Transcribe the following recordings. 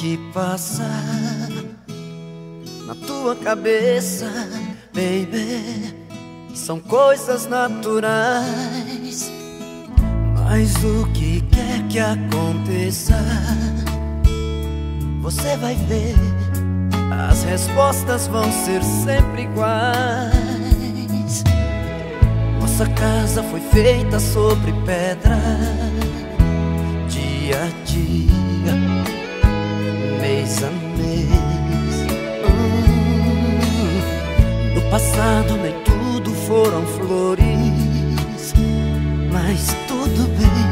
que passa na tua cabeça, baby, são coisas naturais. Mas o que quer que aconteça, você vai ver, as respostas vão ser sempre iguais. Nossa casa foi feita sobre pedra, dia a dia, mês a mês. No passado nem tudo foram flores, mas tudo bem.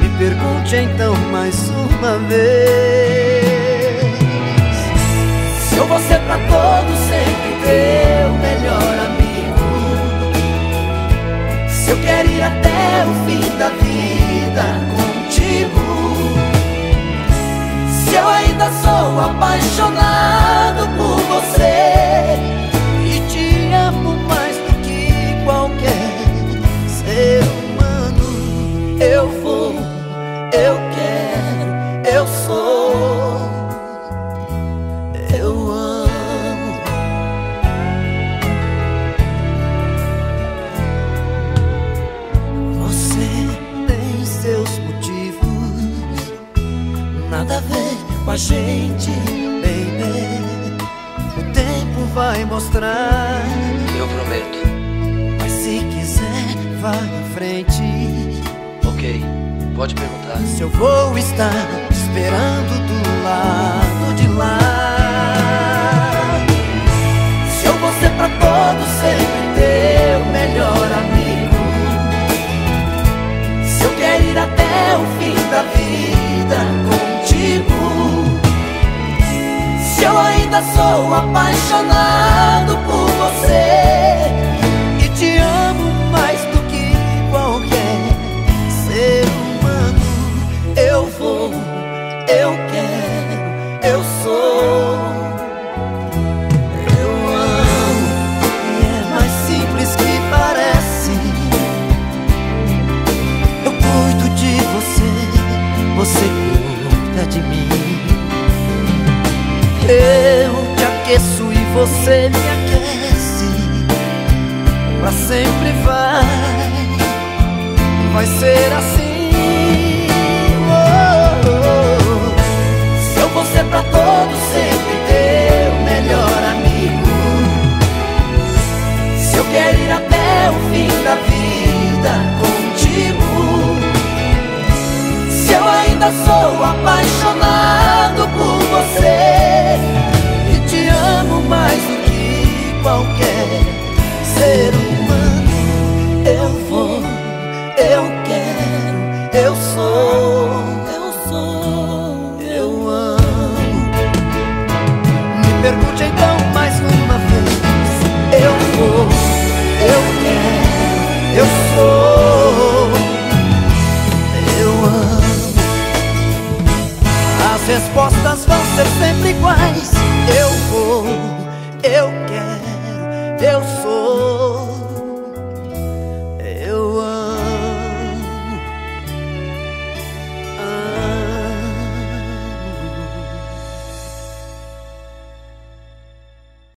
Me pergunte então mais uma vez, se eu vou ser pra todos sempre teu melhor amigo, se eu quero ir até o fim da vida contigo, se eu ainda sou apaixonado por você e te amo mais do que qualquer ser humano. Eu vou, eu quero, eu sou, eu amo. Você tem seus motivos, nada a ver com a gente, baby. O tempo vai mostrar, eu prometo. Mas se quiser, vá em frente. Ok, pode perguntar. Se eu vou estar esperando do lado de lá, se eu vou ser pra todos sempre teu melhor amigo, se eu quero ir até o fim da vida contigo, se eu ainda sou apaixonado por você e te amo mais do que qualquer ser humano. Eu vou, eu quero, eu sou, eu amo. E é mais simples que parece. Eu cuido de você, você cuida de mim. Eu te aqueço e você me aquece, pra sempre vai ser assim, oh, oh, oh. Se eu vou ser pra todos sempre teu melhor amigo, se eu quero ir até o fim da vida contigo, se eu ainda sou apaixonado por você, mais do que qualquer ser humano. Eu vou, eu quero, eu sou, eu sou, eu amo. Me pergunte então mais uma vez, eu vou, eu quero, eu sou, eu amo. As respostas vão ser sempre iguais. Eu vou, eu quero, eu sou.